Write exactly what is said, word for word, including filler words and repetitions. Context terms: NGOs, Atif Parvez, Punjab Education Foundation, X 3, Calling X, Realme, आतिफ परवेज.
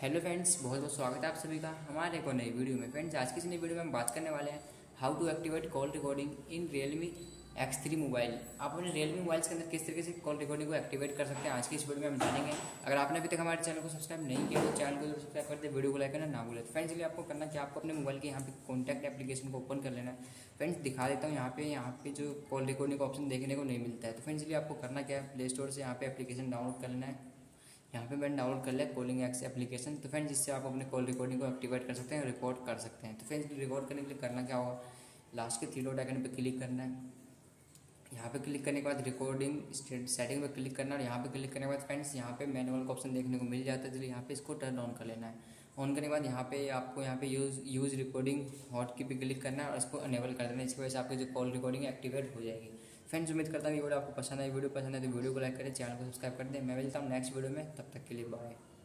Hello friends, बहुत बहुत स्वागत है आप सभी का हमारे एक नई वीडियो में। फ्रेंड्स, आज की इस नई वीडियो में हम बात करने वाले हैं how to activate call recording in Realme X three mobile. आप अपने Realme मोबाइल्स के अंदर किस तरीके से कॉल रिकॉर्डिंग को एक्टिवेट कर सकते हैं, आज की इस वीडियो में हम जानेंगे। अगर आपने अभी तक हमारे चैनल को सब्सक्राइब नहीं किया तो चैनल को सब्सक्राइब करते, वीडियो को लाइक करना ना भूलें। फ्रेंड्स, इसलिए आपको करना कि आपको अपने मोबाइल के यहाँ पे कॉन्टैक्ट एप्लीकेशन को ओपन कर लेना है। फ्रेंड्स, दिखा देता हूँ यहाँ पे यहाँ पे जो कॉल रिकॉर्डिंग का ऑप्शन देखने को नहीं मिलता है, तो फ्रेंड्स इसलिए आपको करना क्या है, प्ले स्टोर से यहाँ पे एप्लीकेशन डाउनलोड कर लेना है। यहाँ पे मैंने डाउनलोड कर लिया कॉलिंग एक्स एप्लीकेशन। तो फ्रेंड्स, जिससे आप अपने कॉल रिकॉर्डिंग को एक्टिवेट कर सकते हैं, रिकॉर्ड कर सकते हैं। तो फ्रेंड्स, रिकॉर्ड करने के लिए करना क्या होगा, लास्ट के थ्री डॉट आइकन पे क्लिक करना है। यहाँ पे क्लिक करने के बाद रिकॉर्डिंग सेटिंग पे क्लिक करना है। और यहाँ पे क्लिक करने के बाद फ्रेंड्स यहाँ पे मैनुअल का ऑप्शन देखने को मिल जाता है, इसलिए यहाँ पे इसको टर्न ऑन कर लेना है। ऑन करने के बाद यहाँ पे आपको यहाँ पे यूज़ यूज़ रिकॉर्डिंग हॉट की पे क्लिक करना है और इसको अनेबल कर देना है। इसकी वजह से आपकी जो कॉल रिकॉर्डिंग एक्टिवेट हो जाएगी। फ्रेंड्स, उम्मीद करता हूँ ये वीडियो आपको पसंद है। वीडियो पसंद है तो वीडियो को लाइक करें, चैनल को सब्सक्राइब कर दें। मैं मिलता हूँ नेक्स्ट वीडियो में, तब तक के लिए बाय।